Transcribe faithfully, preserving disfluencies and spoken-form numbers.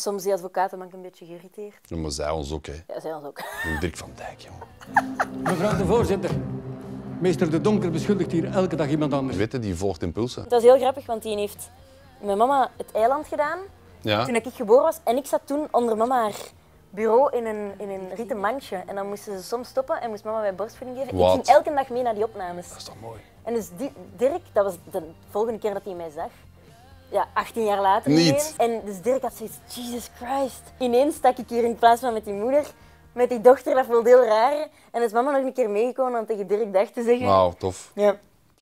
Soms die advocaten maken een beetje geïrriteerd. Ja, maar zij ons ook, hè. Ja, zij ons ook. Dirk van Dijk, jongen. Mevrouw de voorzitter, meester de Donker beschuldigt hier elke dag iemand anders. Weet je, die volgt impulsen. Dat is heel grappig, want die heeft met mama het eiland gedaan. Ja. Toen ik geboren was. En ik zat toen onder mama haar bureau in een, in een rieten mandje. En dan moesten ze soms stoppen en moest mama mij borstvoeding geven. What? Ik ging elke dag mee naar die opnames. Dat is toch mooi? En dus die, Dirk, dat was de volgende keer dat hij mij zag. Ja, achttien jaar later. Niet. En dus Dirk had zoiets, Jesus Christ. Ineens stak ik hier in plaats van met die moeder, met die dochter, dat voelde heel raar. En is mama nog een keer meegekomen om tegen Dirk dag te zeggen. Wauw, tof. Ja.